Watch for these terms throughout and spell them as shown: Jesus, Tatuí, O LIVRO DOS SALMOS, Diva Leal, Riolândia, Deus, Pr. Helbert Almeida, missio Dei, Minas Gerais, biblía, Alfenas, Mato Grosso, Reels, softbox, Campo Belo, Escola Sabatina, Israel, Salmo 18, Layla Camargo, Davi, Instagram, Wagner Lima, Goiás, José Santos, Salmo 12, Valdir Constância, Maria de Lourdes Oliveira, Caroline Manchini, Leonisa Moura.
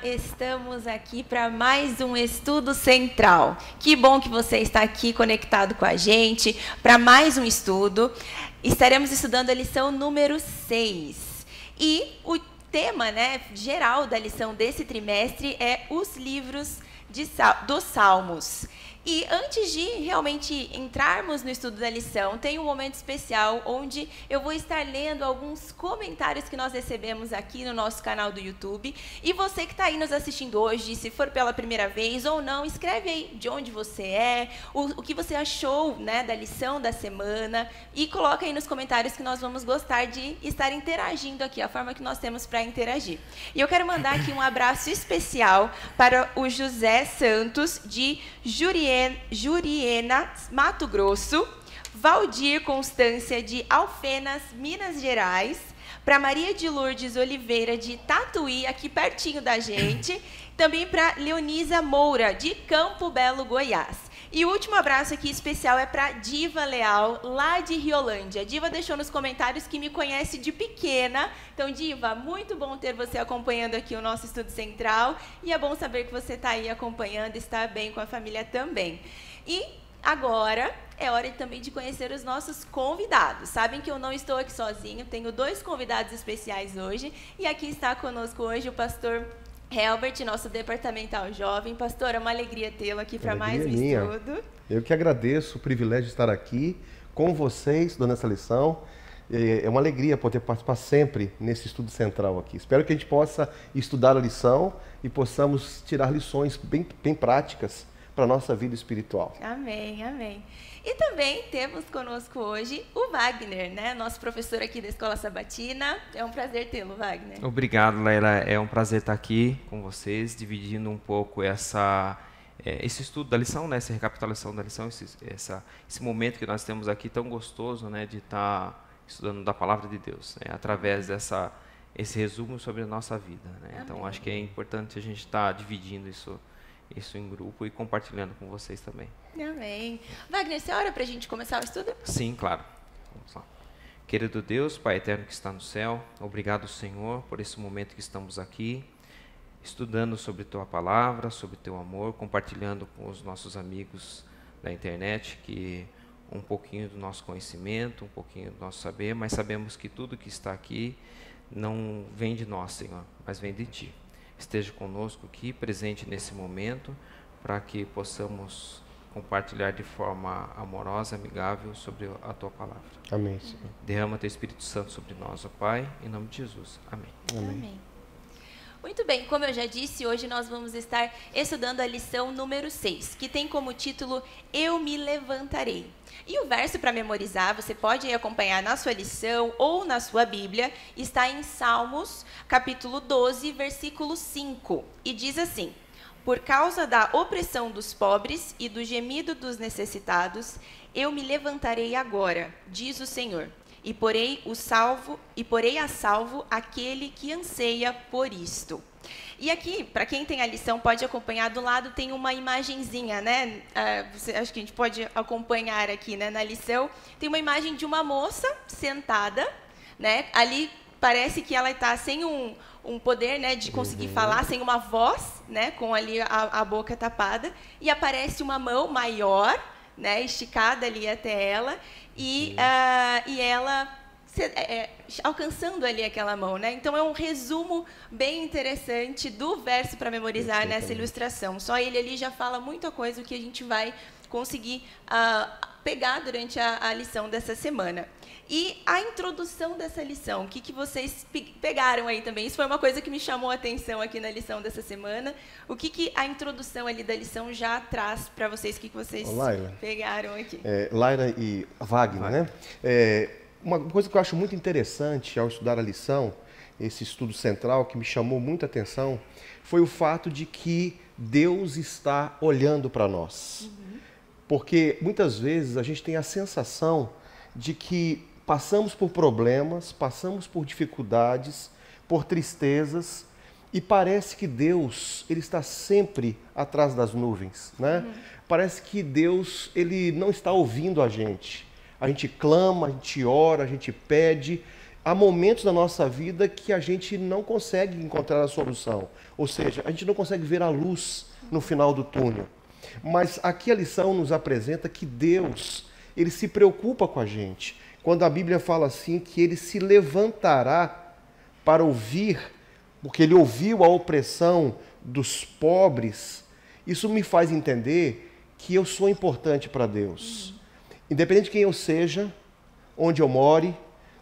Olá, estamos aqui para mais um Estudo Central. Que bom que você está aqui conectado com a gente para mais um estudo. Estaremos estudando a lição número 6. E o tema, geral da lição desse trimestre é os livros dos Salmos. E antes de realmente entrarmos no estudo da lição, tem um momento especial onde eu vou estar lendo alguns comentários que nós recebemos aqui no nosso canal do YouTube. E você que está aí nos assistindo hoje, se for pela primeira vez ou não, escreve aí de onde você é, o que você achou da lição da semana e coloca aí nos comentários que nós vamos gostar de estar interagindo aqui, a forma que nós temos para interagir. E eu quero mandar aqui um abraço especial para o José Santos, de Juriena, Mato Grosso, Valdir Constância, de Alfenas, Minas Gerais, para Maria de Lourdes Oliveira, de Tatuí, aqui pertinho da gente, também para Leonisa Moura, de Campo Belo, Goiás. E o último abraço aqui especial é para Diva Leal, lá de Riolândia. A Diva deixou nos comentários que me conhece de pequena. Então, Diva, muito bom ter você acompanhando aqui o nosso Estudo Central. E é bom saber que você está aí acompanhando, está bem com a família também. E agora é hora também de conhecer os nossos convidados. Sabem que eu não estou aqui sozinho, tenho dois convidados especiais hoje. E aqui está conosco hoje o pastor Helbert, nosso departamental jovem. Pastor, é uma alegria tê-lo aqui para mais um estudo. Eu que agradeço o privilégio de estar aqui com vocês, dando essa lição. É uma alegria poder participar sempre nesse estudo central aqui. Espero que a gente possa estudar a lição e possamos tirar lições bem práticas para a nossa vida espiritual. Amém, amém. E também temos conosco hoje o Wagner, nosso professor aqui da Escola Sabatina. É um prazer tê-lo, Wagner. Obrigado, Leila. É um prazer estar aqui com vocês, dividindo um pouco esse estudo da lição, essa recapitulação da lição, esse momento que nós temos aqui tão gostoso, de estar estudando da Palavra de Deus, através desse resumo sobre a nossa vida. Então, acho que é importante a gente estar dividindo isso em grupo e compartilhando com vocês também. Amém. Wagner, é hora para a gente começar o estudo? Sim, claro. Vamos lá. Querido Deus, Pai eterno que está no céu, obrigado, Senhor, por esse momento que estamos aqui, estudando sobre Tua Palavra, sobre Teu amor, compartilhando com os nossos amigos da internet que um pouquinho do nosso conhecimento, um pouquinho do nosso saber, mas sabemos que tudo que está aqui não vem de nós, Senhor, mas vem de Ti. Esteja conosco aqui, presente nesse momento, para que possamos compartilhar de forma amorosa, amigável, sobre a Tua Palavra. Amém, Senhor. Derrama Teu Espírito Santo sobre nós, ó Pai, em nome de Jesus. Amém. Amém. Amém. Muito bem, como eu já disse, hoje nós vamos estar estudando a lição número 6, que tem como título Eu Me Levantarei. E o verso para memorizar, você pode acompanhar na sua lição ou na sua Bíblia, está em Salmos, capítulo 12, versículo 5, e diz assim: Por causa da opressão dos pobres e do gemido dos necessitados, eu me levantarei agora, diz o Senhor. E porei a salvo aquele que anseia por isto. E aqui, para quem tem a lição, pode acompanhar. Do lado tem uma imagenzinha, acho que a gente pode acompanhar aqui, na lição. Tem uma imagem de uma moça sentada, ali parece que ela está sem um poder, de conseguir falar, sem uma voz, com ali a boca tapada. E aparece uma mão maior, esticada ali até ela. E ela alcançando ali aquela mão, Então, é um resumo bem interessante do verso para memorizar nessa ilustração. Só ele ali já fala muita coisa que a gente vai conseguir pegar durante a lição dessa semana. E a introdução dessa lição, o que vocês pegaram aí também? Isso foi uma coisa que me chamou a atenção aqui na lição dessa semana. O que a introdução ali da lição já traz para vocês? O que vocês pegaram aqui? Laila e Wagner, uma coisa que eu acho muito interessante ao estudar a lição, esse estudo central que me chamou muita atenção, foi o fato de que Deus está olhando para nós. Porque muitas vezes a gente tem a sensação de que passamos por problemas, passamos por dificuldades, por tristezas, e parece que Deus, ele está sempre atrás das nuvens, Parece que Deus, ele não está ouvindo a gente. A gente clama, a gente ora, a gente pede, há momentos da nossa vida que a gente não consegue encontrar a solução. Ou seja, a gente não consegue ver a luz no final do túnel. Mas aqui a lição nos apresenta que Deus, ele se preocupa com a gente. Quando a Bíblia fala assim, que ele se levantará para ouvir, porque ele ouviu a opressão dos pobres, isso me faz entender que eu sou importante para Deus. Independente de quem eu seja, onde eu more,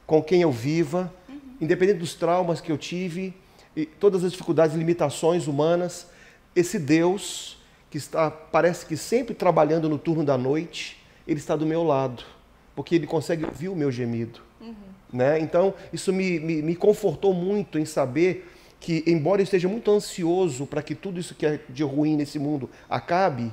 com quem eu viva, independente dos traumas que eu tive, e todas as dificuldades e limitações humanas, esse Deus, que está, parece que sempre trabalhando no turno da noite, ele está do meu lado, porque ele consegue ouvir o meu gemido. Né? Então, isso me confortou muito em saber que, embora eu esteja muito ansioso para que tudo isso que é de ruim nesse mundo acabe,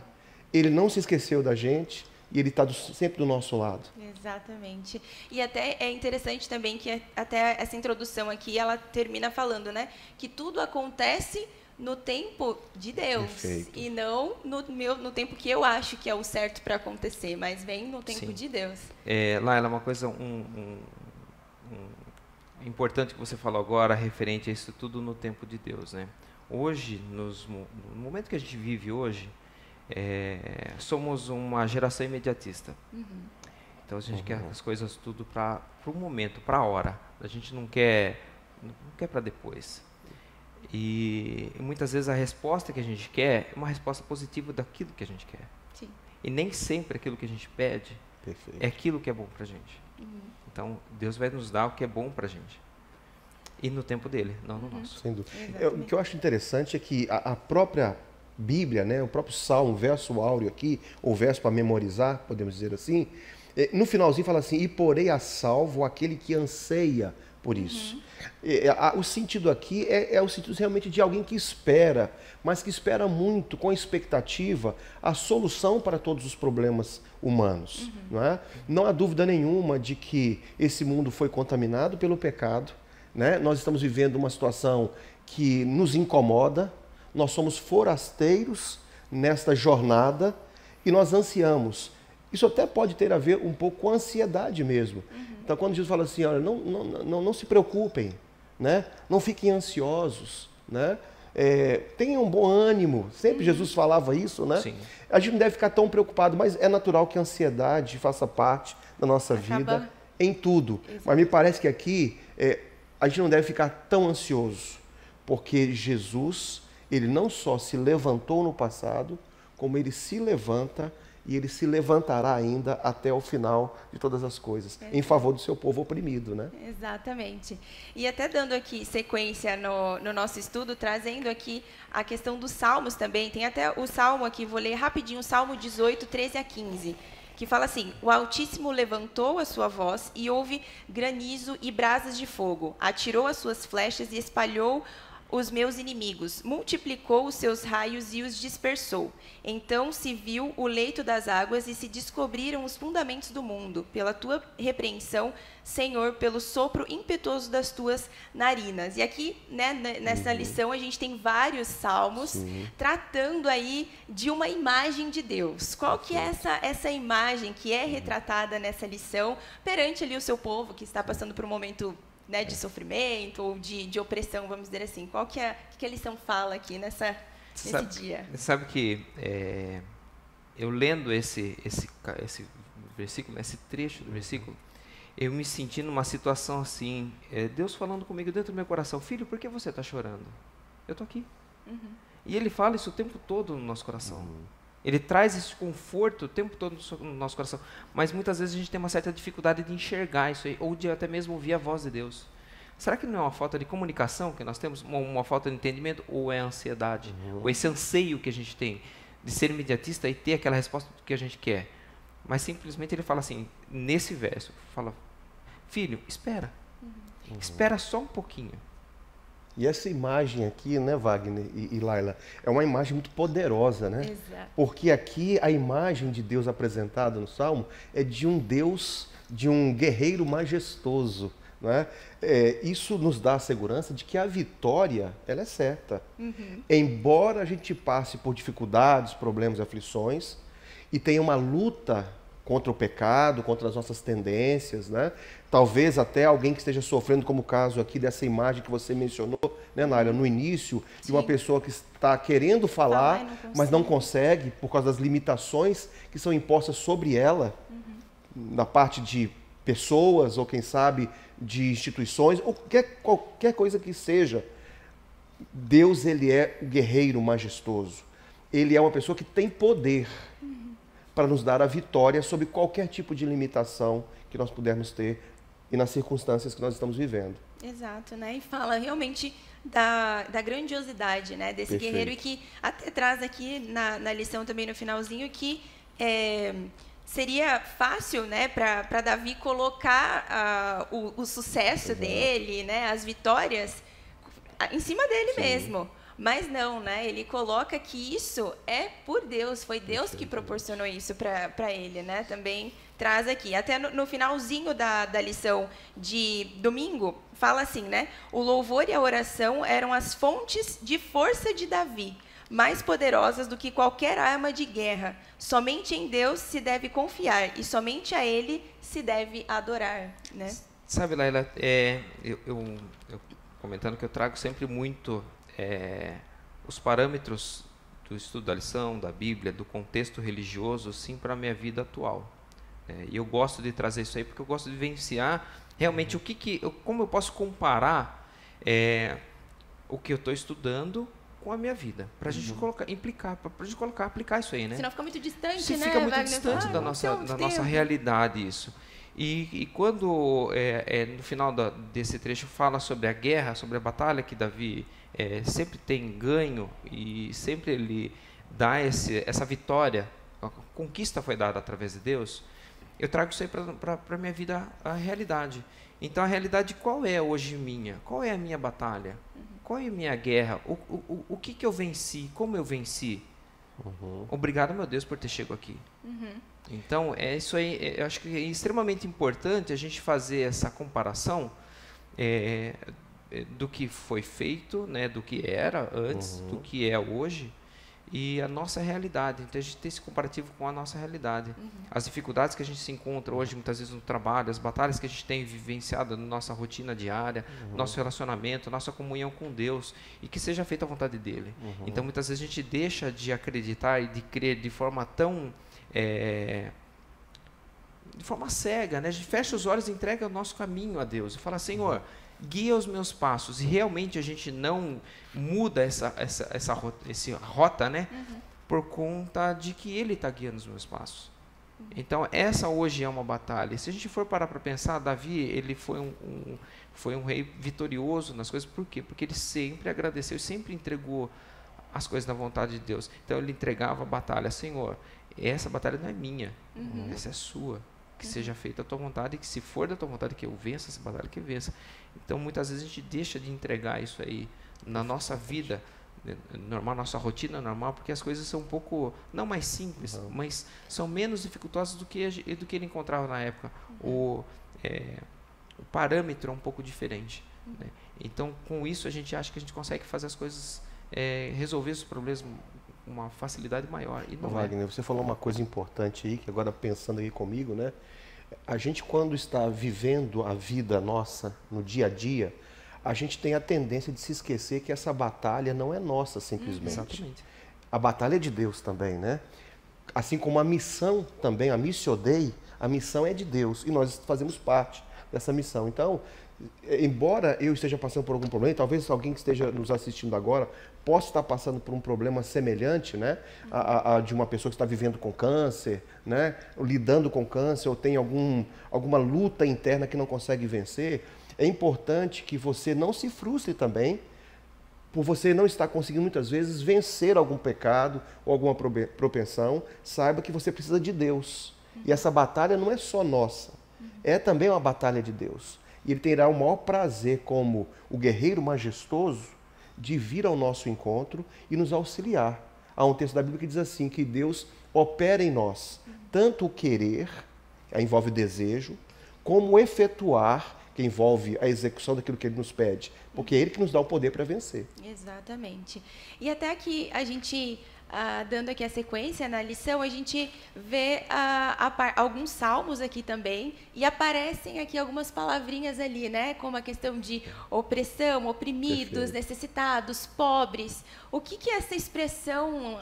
ele não se esqueceu da gente. E ele está sempre do nosso lado. Exatamente. E até é interessante também que até essa introdução aqui, ela termina falando, né, que tudo acontece no tempo de Deus. Perfeito. E não no tempo que eu acho que é o certo para acontecer, mas vem no tempo de Deus. É, Laila, uma coisa importante que você falou agora, referente a isso tudo no tempo de Deus, né? Hoje, no momento que a gente vive hoje, somos uma geração imediatista. Então a gente quer as coisas tudo para o momento, para a hora. A gente não quer para depois. E muitas vezes a resposta que a gente quer é uma resposta positiva daquilo que a gente quer. Sim. E nem sempre aquilo que a gente pede é aquilo que é bom para a gente. Então Deus vai nos dar o que é bom para a gente. E no tempo dele, não no nosso. Sem dúvida. O que eu acho interessante é que a própria Bíblia, né, o próprio Salmo, verso áureo aqui, ou verso para memorizar, podemos dizer assim, no finalzinho fala assim, e porei a salvo aquele que anseia por isso. O sentido aqui é o sentido realmente de alguém que espera, mas que espera muito, com expectativa, a solução para todos os problemas humanos. Não é? Não há dúvida nenhuma de que esse mundo foi contaminado pelo pecado, né? Nós estamos vivendo uma situação que nos incomoda. Nós somos forasteiros nesta jornada e nós ansiamos. Isso até pode ter a ver um pouco com a ansiedade mesmo. Então, quando Jesus fala assim, olha, não se preocupem, né? Não fiquem ansiosos, né? Tenham um bom ânimo. Sempre Jesus falava isso, né? Sim. A gente não deve ficar tão preocupado, mas é natural que a ansiedade faça parte da nossa vida em tudo. Exato. Mas me parece que aqui a gente não deve ficar tão ansioso, porque Jesus... ele não só se levantou no passado, como ele se levanta e ele se levantará ainda até o final de todas as coisas, em favor do seu povo oprimido, né? Exatamente. E até dando aqui sequência no nosso estudo, trazendo aqui a questão dos salmos também, tem até o salmo aqui, vou ler rapidinho, o Salmo 18, 13 a 15, que fala assim, o Altíssimo levantou a sua voz e houve granizo e brasas de fogo, atirou as suas flechas e espalhou os meus inimigos, multiplicou os seus raios e os dispersou. Então se viu o leito das águas e se descobriram os fundamentos do mundo. Pela tua repreensão, Senhor, pelo sopro impetuoso das tuas narinas. E aqui, né, nessa lição, a gente tem vários salmos tratando aí de uma imagem de Deus. Qual que é essa imagem que é retratada nessa lição perante ali o seu povo que está passando por um momento, né, de sofrimento ou de opressão, vamos dizer assim? Qual que é que a lição fala aqui nesse dia? Sabe que eu lendo esse versículo, esse trecho do versículo, eu me senti numa situação assim, Deus falando comigo dentro do meu coração, filho, por que você está chorando? Eu estou aqui. E ele fala isso o tempo todo no nosso coração. Ele traz esse conforto o tempo todo no nosso coração. Mas muitas vezes a gente tem uma certa dificuldade de enxergar isso aí, ou de até mesmo ouvir a voz de Deus. Será que não é uma falta de comunicação que nós temos? Uma falta de entendimento? Ou é a ansiedade? Ou esse anseio que a gente tem de ser imediatista e ter aquela resposta do que a gente quer? Mas simplesmente ele fala assim, nesse verso, fala, filho, espera. Espera só um pouquinho. E essa imagem aqui, né, Wagner e Laila, é uma imagem muito poderosa, né? Exato. Porque aqui a imagem de Deus apresentada no Salmo é de um Deus, de um guerreiro majestoso, né? Isso nos dá a segurança de que a vitória, ela é certa. Embora a gente passe por dificuldades, problemas, aflições, e tenha uma luta contra o pecado, contra as nossas tendências, né? Talvez até alguém que esteja sofrendo, como o caso aqui dessa imagem que você mencionou, né, Naila, no início, de uma pessoa que está querendo falar, mas não consegue, por causa das limitações que são impostas sobre ela, da parte de pessoas ou, quem sabe, de instituições, ou qualquer coisa que seja. Deus, ele é o guerreiro majestoso. Ele é uma pessoa que tem poder para nos dar a vitória sobre qualquer tipo de limitação que nós pudermos ter e nas circunstâncias que nós estamos vivendo. Exato, né? E fala realmente da grandiosidade, né, desse guerreiro, e que até traz aqui na lição também no finalzinho que seria fácil, né, para Davi colocar o sucesso dele, né, as vitórias em cima dele mesmo. Mas não, né? Ele coloca que isso é por Deus, foi Deus que proporcionou isso para ele, né? Também traz aqui, até no finalzinho da lição de domingo, fala assim, né? O louvor e a oração eram as fontes de força de Davi, mais poderosas do que qualquer arma de guerra. Somente em Deus se deve confiar e somente a Ele se deve adorar, né? Sabe, Laila, eu comentando que eu trago sempre muito os parâmetros do estudo da lição, da Bíblia, do contexto religioso, sim, para a minha vida atual. E eu gosto de trazer isso aí porque eu gosto de vivenciar realmente como eu posso comparar o que eu estou estudando com a minha vida, para a gente colocar, implicar, para a gente colocar, aplicar isso aí, né? Senão fica muito distante, né? Fica muito distante da nossa realidade isso. E quando no final desse trecho fala sobre a guerra, sobre a batalha que Davi sempre tem ganho e sempre ele dá essa vitória, a conquista foi dada através de Deus, eu trago isso aí para a minha vida, a realidade. Então, a realidade qual é hoje minha? Qual é a minha batalha? Qual é a minha guerra? O que eu venci? Como eu venci? Obrigado, meu Deus, por ter chegado aqui. Então, isso aí, eu acho que é extremamente importante a gente fazer essa comparação do que foi feito, né, do que era antes, do que é hoje, e a nossa realidade. Então, a gente tem esse comparativo com a nossa realidade. As dificuldades que a gente se encontra hoje, muitas vezes, no trabalho, as batalhas que a gente tem vivenciado na nossa rotina diária, nosso relacionamento, nossa comunhão com Deus, e que seja feita a vontade dEle. Então, muitas vezes, a gente deixa de acreditar e de crer de forma tão... de forma cega, né? A gente fecha os olhos e entrega o nosso caminho a Deus e fala: Senhor, guia os meus passos. E realmente a gente não muda essa rota, né? Por conta de que Ele está guiando os meus passos. Então, essa hoje é uma batalha. Se a gente for parar para pensar, Davi, ele foi um rei vitorioso nas coisas. Por quê? Porque ele sempre agradeceu, sempre entregou as coisas na vontade de Deus. Então, ele entregava a batalha: Senhor, essa batalha não é minha, essa é sua. Que seja feita a tua vontade, e que se for da tua vontade que eu vença essa batalha, que eu vença. Então, muitas vezes a gente deixa de entregar isso aí na nossa vida normal, nossa rotina normal, porque as coisas são um pouco, não mais simples, mas são menos dificultosas do que ele encontrava na época. O parâmetro é um pouco diferente, né? Então, com isso, a gente acha que a gente consegue fazer as coisas, resolver os problemas uma facilidade maior. E não, Wagner, você falou uma coisa importante aí, que agora pensando aí comigo, né? A gente, quando está vivendo a vida nossa no dia a dia, a gente tem a tendência de se esquecer que essa batalha não é nossa simplesmente. Exatamente. A batalha é de Deus também, né? Assim como a missão também, a missio Dei, a missão é de Deus e nós fazemos parte dessa missão. Então, embora eu esteja passando por algum problema, talvez alguém que esteja nos assistindo agora possa estar passando por um problema semelhante, né, a de uma pessoa que está vivendo com câncer, né, lidando com câncer, ou tem alguma luta interna que não consegue vencer. É importante que você não se frustre também por você não estar conseguindo, muitas vezes, vencer algum pecado ou alguma propensão. Saiba que você precisa de Deus. E essa batalha não é só nossa, é também uma batalha de Deus. E Ele terá o maior prazer, como o guerreiro majestoso, de vir ao nosso encontro e nos auxiliar. Há um texto da Bíblia que diz assim, que Deus opera em nós tanto o querer, que envolve o desejo, como o efetuar, que envolve a execução daquilo que Ele nos pede. Porque é Ele que nos dá o poder para vencer. Exatamente. E até aqui a gente dando aqui a sequência na lição, a gente vê alguns salmos aqui também, e aparecem aqui algumas palavrinhas ali, né? Como a questão de opressão, oprimidos, necessitados, pobres. O que que essa expressão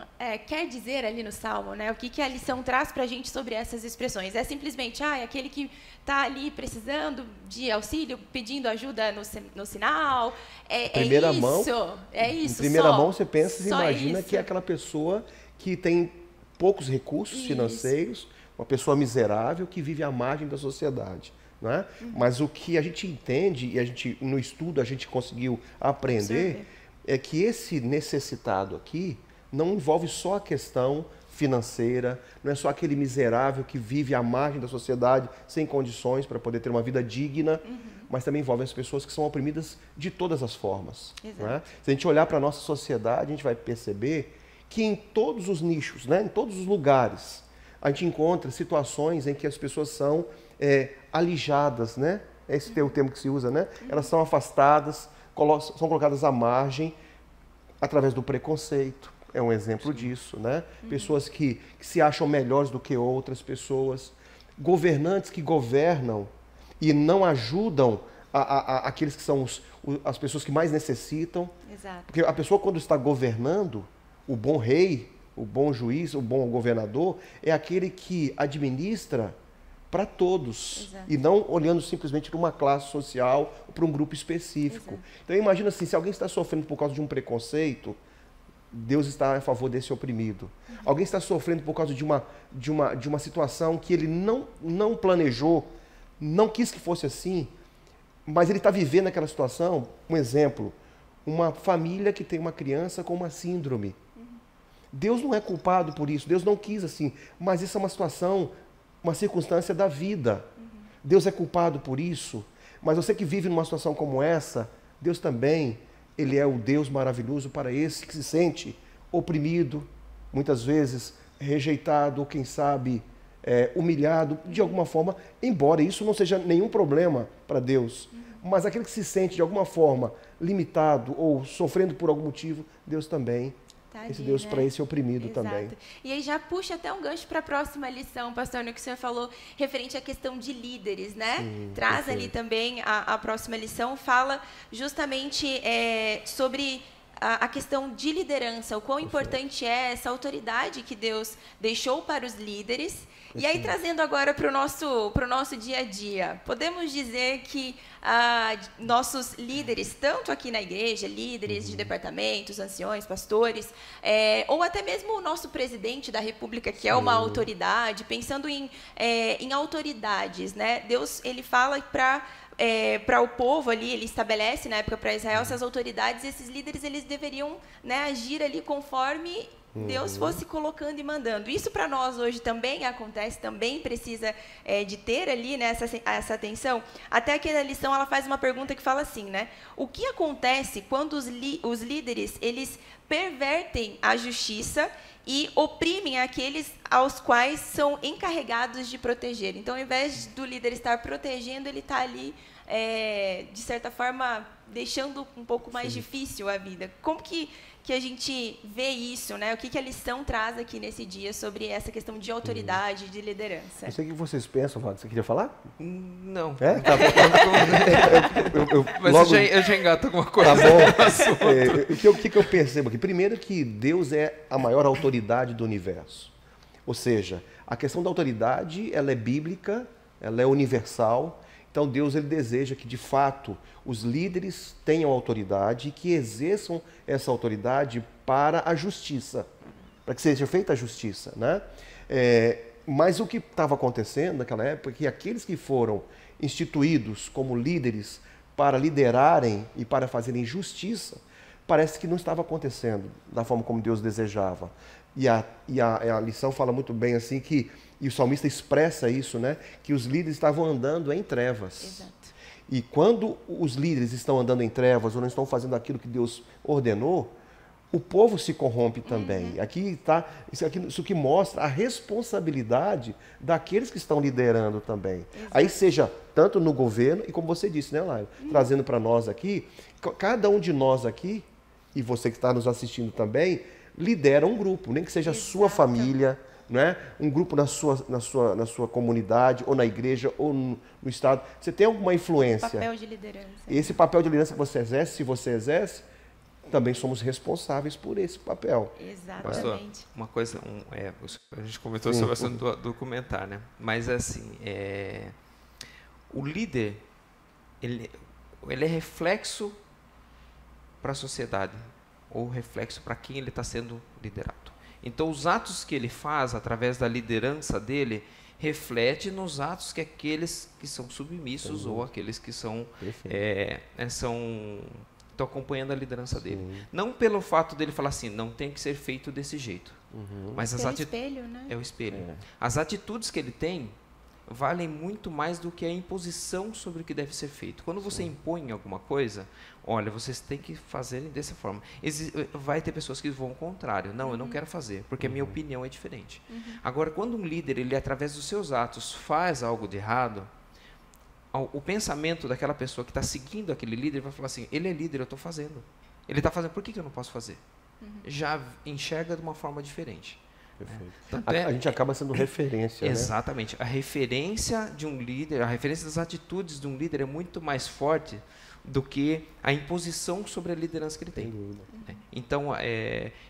quer dizer ali no salmo, né? O que que a lição traz para a gente sobre essas expressões? É simplesmente, ah, é aquele que está ali precisando de auxílio, pedindo ajuda no sinal? Em primeira mão, você pensa e imagina que é aquela pessoa que tem poucos recursos financeiros, uma pessoa miserável que vive à margem da sociedade, né? Mas o que a gente entende, e a gente, no estudo a gente conseguiu aprender, é que esse necessitado aqui não envolve só a questão financeira, não é só aquele miserável que vive à margem da sociedade, sem condições para poder ter uma vida digna, mas também envolve as pessoas que são oprimidas de todas as formas. Né? Se a gente olhar para a nossa sociedade, a gente vai perceber que em todos os nichos, né, em todos os lugares, a gente encontra situações em que as pessoas são alijadas, né? Esse é o termo que se usa, né? Elas são afastadas, são colocadas à margem através do preconceito. É um exemplo disso, né? Pessoas que se acham melhores do que outras pessoas, governantes que governam e não ajudam aqueles que são as pessoas que mais necessitam. Porque a pessoa, quando está governando, o bom rei, o bom juiz, o bom governador, é aquele que administra para todos, e não olhando simplesmente para uma classe social, para um grupo específico. Então, imagina assim, se alguém está sofrendo por causa de um preconceito, Deus está a favor desse oprimido. Alguém está sofrendo por causa de uma situação que ele não planejou, não quis que fosse assim, mas ele está vivendo aquela situação. Um exemplo, uma família que tem uma criança com uma síndrome. Deus não é culpado por isso, Deus não quis assim, mas isso é uma situação, uma circunstância da vida. Deus é culpado por isso, mas você que vive numa situação como essa, Deus também, Ele é o Deus maravilhoso para esse que se sente oprimido, muitas vezes rejeitado, ou quem sabe humilhado, de alguma forma, embora isso não seja nenhum problema para Deus. Mas aquele que se sente de alguma forma limitado ou sofrendo por algum motivo, Deus também. Tadinho, esse Deus, né? Para esse oprimido também. E aí já puxa até um gancho para a próxima lição, pastor, no que o senhor falou referente à questão de líderes, né? Traz ali também a próxima lição, fala justamente sobre a questão de liderança, o quão importante é essa autoridade que Deus deixou para os líderes. E aí, trazendo agora para o nosso dia a dia, podemos dizer que nossos líderes, tanto aqui na igreja, líderes de departamentos, anciões, pastores, ou até mesmo o nosso presidente da República, que é uma autoridade, pensando em autoridades, né? Deus, ele fala para o povo ali, ele estabelece na época para Israel essas autoridades, e esses líderes, eles deveriam, né, agir ali conforme Deus fosse colocando e mandando. Isso para nós hoje também acontece, também precisa de ter ali, né, essa atenção. Até aqui na lição ela faz uma pergunta que fala assim, né? O que acontece quando os líderes, eles pervertem a justiça e oprimem aqueles aos quais são encarregados de proteger? Então, ao invés do líder estar protegendo, ele está ali, de certa forma, deixando um pouco mais difícil a vida. Como que a gente vê isso, né? O que a lição traz aqui nesse dia sobre essa questão de autoridade, de liderança? Eu sei o que vocês pensam, Wagner. Você queria falar? Não. Tá bom. Eu já engato alguma coisa. Tá bom. O que eu percebo aqui? Primeiro que Deus é a maior autoridade do universo. Ou seja, a questão da autoridade, ela é bíblica, ela é universal. Então, Deus, ele deseja que, de fato, os líderes tenham autoridade e que exerçam essa autoridade para a justiça, para que seja feita a justiça, né? Mas o que estava acontecendo naquela época é que aqueles que foram instituídos como líderes para liderarem e para fazerem justiça, parece que não estava acontecendo da forma como Deus desejava. E a lição fala muito bem assim que, e o salmista expressa isso, né? Que os líderes estavam andando em trevas. E quando os líderes estão andando em trevas ou não estão fazendo aquilo que Deus ordenou, o povo se corrompe também. Aqui tá, isso que mostra a responsabilidade daqueles que estão liderando também. Aí seja tanto no governo, e como você disse, né, Laila? Trazendo para nós aqui, cada um de nós aqui, e você que está nos assistindo também, lidera um grupo, nem que seja a sua família, né? Um grupo na sua comunidade, ou na igreja, ou no estado. Você tem alguma influência. Esse papel de liderança. Esse papel de liderança que você exerce, se você exerce, também somos responsáveis por esse papel. Exatamente. Pastor, uma coisa, a gente comentou sobre a questão do documentar, né? Mas assim, o líder, ele é reflexo para a sociedade, ou reflexo para quem ele está sendo liderado. Então, os atos que ele faz, através da liderança dele, reflete nos atos que aqueles que são submissos ou aqueles que são estão acompanhando a liderança dele. Não pelo fato dele falar assim, não tem que ser feito desse jeito. Mas as atitudes... É o espelho, né? É o espelho. É. As atitudes que ele tem valem muito mais do que a imposição sobre o que deve ser feito. Quando você impõe alguma coisa, olha, vocês têm que fazer dessa forma. Vai ter pessoas que vão ao contrário. Não, eu não quero fazer, porque a minha opinião é diferente. Agora, quando um líder, ele através dos seus atos, faz algo de errado, o pensamento daquela pessoa que está seguindo aquele líder vai falar assim, ele é líder, eu estou fazendo. Ele está fazendo, por que eu não posso fazer? Já enxerga de uma forma diferente. Tanto a gente acaba sendo referência. Exatamente. Né? A referência de um líder, a referência das atitudes de um líder é muito mais forte do que a imposição sobre a liderança que ele tem. Então,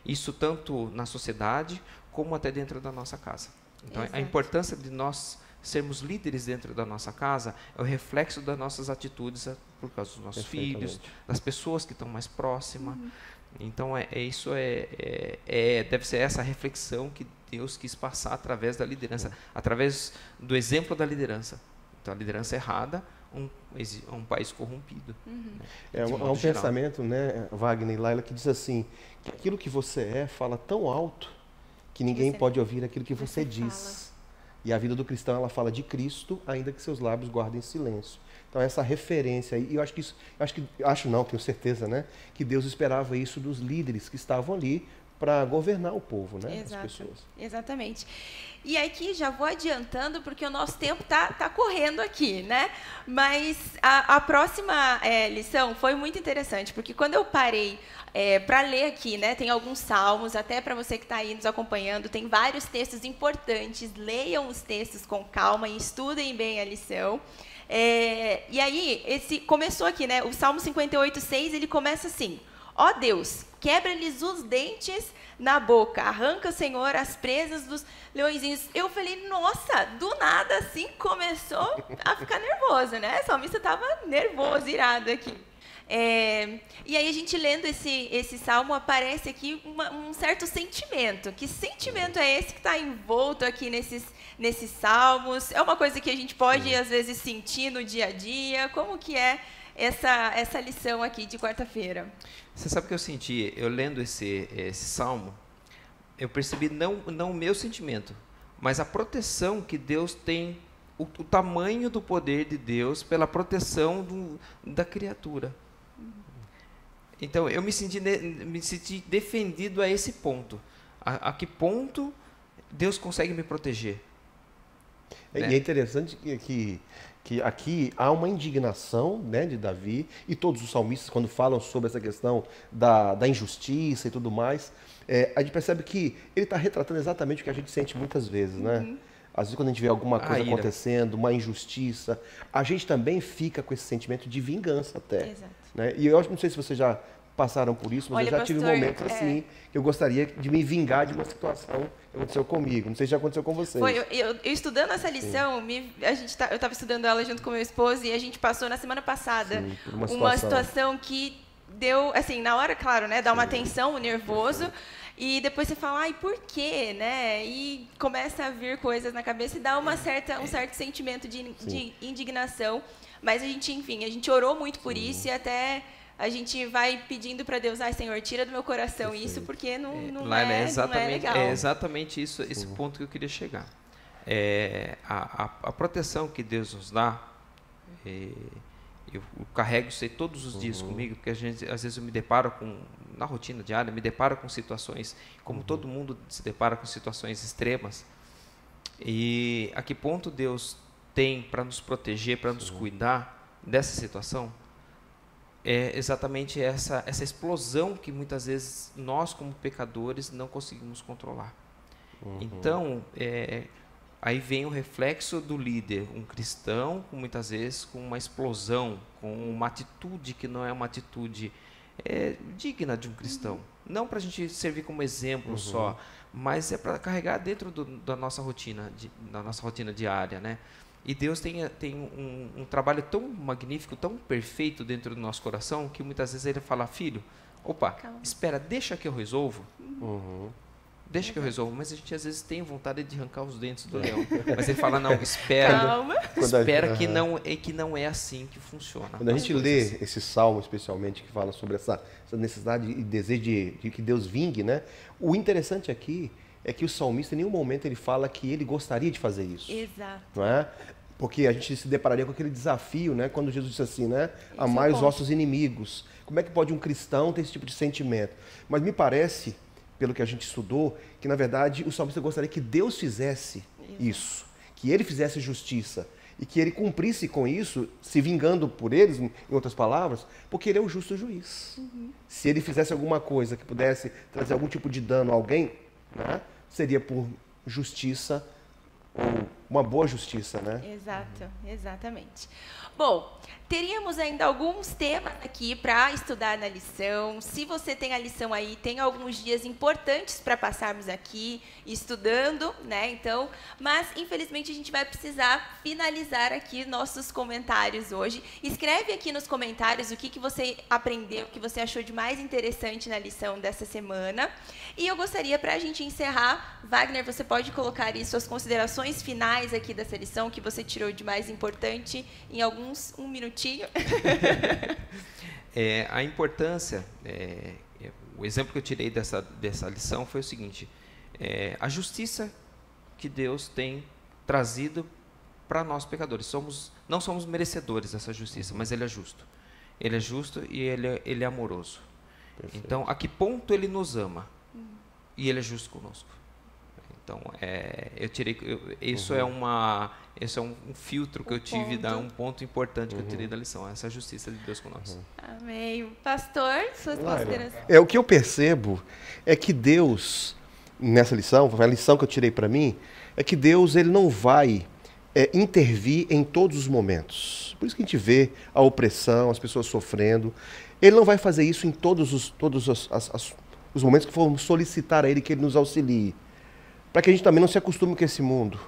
isso tanto na sociedade como até dentro da nossa casa. Então, a importância de nós sermos líderes dentro da nossa casa é o reflexo das nossas atitudes por causa dos nossos filhos, das pessoas que estão mais próximas. Então, deve ser essa reflexão que Deus quis passar através da liderança, através do exemplo da liderança. Então, a liderança errada, um país corrompido. Né? É um pensamento, né, Wagner e Leila, que diz assim, que aquilo que você fala tão alto que ninguém pode ouvir aquilo que você diz. Fala. E a vida do cristão, ela fala de Cristo, ainda que seus lábios guardem silêncio. Então, essa referência aí, e eu acho que isso, tenho certeza, né? Que Deus esperava isso dos líderes que estavam ali para governar o povo, né? Exato, as pessoas. Exatamente. E aqui já vou adiantando, porque o nosso tempo tá correndo aqui, né? mas a próxima lição foi muito interessante, porque quando eu parei para ler aqui, né? Tem alguns salmos, até para você que está aí nos acompanhando, tem vários textos importantes, leiam os textos com calma e estudem bem a lição. E aí, começou aqui, né? O Salmo 58:6, ele começa assim. Ó Deus, quebra-lhes os dentes na boca, arranca, Senhor, as presas dos leõezinhos. Eu falei, nossa, do nada, assim, começou a ficar nervosa, né? O salmista estava nervoso, irado aqui. E aí, a gente lendo esse salmo, aparece aqui um certo sentimento. Que sentimento é esse que está envolto aqui nesses salmos? É uma coisa que a gente pode, às vezes, sentir no dia a dia? Como que é essa lição aqui de quarta-feira? Você sabe o que eu senti? Eu lendo esse salmo, eu percebi não o meu sentimento, mas a proteção que Deus tem, o tamanho do poder de Deus pela proteção da criatura. Então, eu me senti defendido a esse ponto. A que ponto Deus consegue me proteger? E é interessante que aqui há uma indignação, né, de Davi, e todos os salmistas, quando falam sobre essa questão da injustiça e tudo mais, a gente percebe que ele está retratando exatamente o que a gente sente muitas vezes, né? Às vezes, quando a gente vê alguma coisa acontecendo, uma injustiça, a gente também fica com esse sentimento de vingança até. Exato. Né? E eu não sei se vocês já passaram por isso, mas olha, eu já tive um momento assim, que eu gostaria de me vingar de uma situação que aconteceu comigo. Não sei se já aconteceu com vocês. Foi, eu estudando essa lição, eu estava estudando ela junto com meu esposo, e a gente passou na semana passada uma situação que deu, assim, na hora, claro, né, dá uma tensão, um nervoso, e depois você fala, ai, por quê, né? E começa a vir coisas na cabeça e dá um certo sentimento de indignação. Mas a gente, enfim, a gente orou muito por isso, e até a gente vai pedindo para Deus, ai, Senhor, tira do meu coração isso, porque não é legal. É exatamente isso, esse ponto que eu queria chegar. A proteção que Deus nos dá, eu carrego isso aí todos os dias comigo, porque às vezes eu me deparo na rotina diária, me deparo com situações, como todo mundo se depara com situações extremas, e a que ponto Deus tem para nos proteger, para nos cuidar dessa situação, é exatamente essa explosão que muitas vezes nós, como pecadores, não conseguimos controlar. Uhum. Então, aí vem o reflexo do líder, um cristão, muitas vezes, com uma explosão, com uma atitude que não é uma atitude digna de um cristão. Não para a gente servir como exemplo, uhum, só, mas é para carregar dentro da nossa rotina diária, né? E Deus tem um trabalho tão magnífico, tão perfeito dentro do nosso coração, que muitas vezes ele fala: filho, opa, calma, espera, deixa que eu resolvo. Uhum. Deixa que eu resolvo. Mas a gente às vezes tem vontade de arrancar os dentes do leão. Mas ele fala: não, espera. Calma. Espera, que não é assim que funciona. Quando a gente lê assim, esse salmo especialmente, que fala sobre essa necessidade e desejo de que Deus vingue, né? O interessante aqui é que o salmista, em nenhum momento, ele fala que ele gostaria de fazer isso. Exato. Não é? Porque a gente se depararia com aquele desafio, né? Quando Jesus disse assim, né? Amai os vossos inimigos. Como é que pode um cristão ter esse tipo de sentimento? Mas me parece, pelo que a gente estudou, que, na verdade, o salmista gostaria que Deus fizesse isso. Que ele fizesse justiça. E que ele cumprisse com isso, se vingando por eles, em outras palavras, porque ele é o justo juiz. Uhum. Se ele fizesse alguma coisa que pudesse trazer algum tipo de dano a alguém, né? Seria por justiça, ou uma boa justiça, né? Exato, exatamente. Bom, teríamos ainda alguns temas aqui para estudar na lição. Se você tem a lição aí, tem alguns dias importantes para passarmos aqui estudando, né? Então, mas infelizmente a gente vai precisar finalizar aqui nossos comentários hoje. Escreve aqui nos comentários o que você aprendeu, o que você achou de mais interessante na lição dessa semana. E eu gostaria, para a gente encerrar, Wagner, você pode colocar aí suas considerações finais aqui dessa lição, que você tirou de mais importante em alguns um minutinho. A importância, o exemplo que eu tirei dessa lição foi o seguinte: a justiça que Deus tem trazido para nós pecadores. Não somos merecedores dessa justiça, mas ele é justo. Ele é justo e ele é amoroso. Perfeito. Então, a que ponto ele nos ama? E ele é justo conosco. Então, isso é um filtro que eu tive, um ponto importante que eu tirei da lição, essa justiça de Deus conosco. Amém. Pastor, suas considerações. O que eu percebo é que Deus, nessa lição, a lição que eu tirei para mim, é que Deus ele não vai intervir em todos os momentos. Por isso que a gente vê a opressão, as pessoas sofrendo. Ele não vai fazer isso em todos os momentos que formos solicitar a ele que ele nos auxilie, para que a gente também não se acostume com esse mundo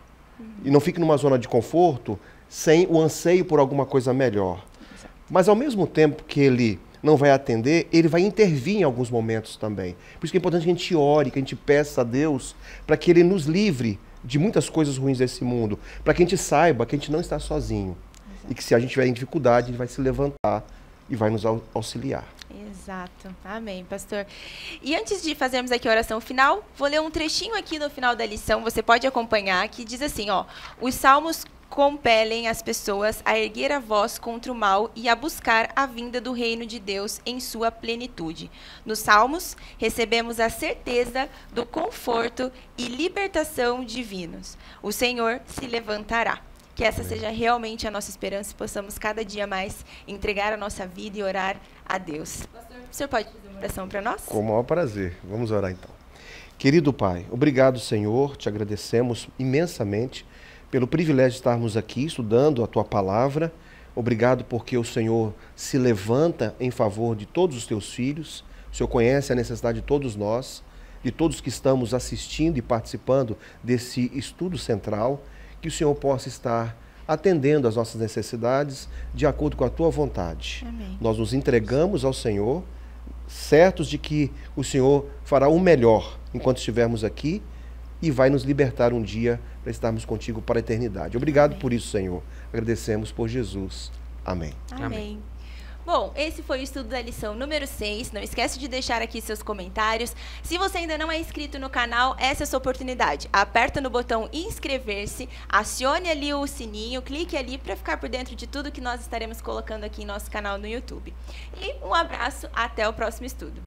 e não fique numa zona de conforto sem o anseio por alguma coisa melhor. Exato. Mas ao mesmo tempo que ele não vai atender, ele vai intervir em alguns momentos também. Por isso que é importante que a gente ore, que a gente peça a Deus para que ele nos livre de muitas coisas ruins desse mundo, para que a gente saiba que a gente não está sozinho. Exato. E que se a gente tiver em dificuldade, ele vai se levantar e vai nos auxiliar. Exato. Amém, pastor. E antes de fazermos aqui a oração final, vou ler um trechinho aqui no final da lição, você pode acompanhar, que diz assim, ó: os salmos compelem as pessoas a erguer a voz contra o mal e a buscar a vinda do reino de Deus em sua plenitude. Nos salmos, recebemos a certeza do conforto e libertação divinos. O Senhor se levantará. Que essa seja realmente a nossa esperança e possamos cada dia mais entregar a nossa vida e orar a Deus. Pastor, o senhor pode fazer uma oração para nós? Com o maior prazer. Vamos orar então. Querido Pai, obrigado, Senhor. Te agradecemos imensamente pelo privilégio de estarmos aqui estudando a Tua Palavra. Obrigado porque o Senhor se levanta em favor de todos os Teus filhos. O Senhor conhece a necessidade de todos nós, de todos que estamos assistindo e participando desse estudo central. Que o Senhor possa estar atendendo às nossas necessidades de acordo com a Tua vontade. Amém. Nós nos entregamos ao Senhor, certos de que o Senhor fará o melhor enquanto estivermos aqui e vai nos libertar um dia para estarmos contigo para a eternidade. Obrigado. Amém. Por isso, Senhor. Agradecemos por Jesus. Amém. Amém. Amém. Bom, esse foi o estudo da lição número 6. Não esquece de deixar aqui seus comentários. Se você ainda não é inscrito no canal, essa é a sua oportunidade. Aperta no botão inscrever-se, acione ali o sininho, clique ali para ficar por dentro de tudo que nós estaremos colocando aqui em nosso canal no YouTube. E um abraço, até o próximo estudo.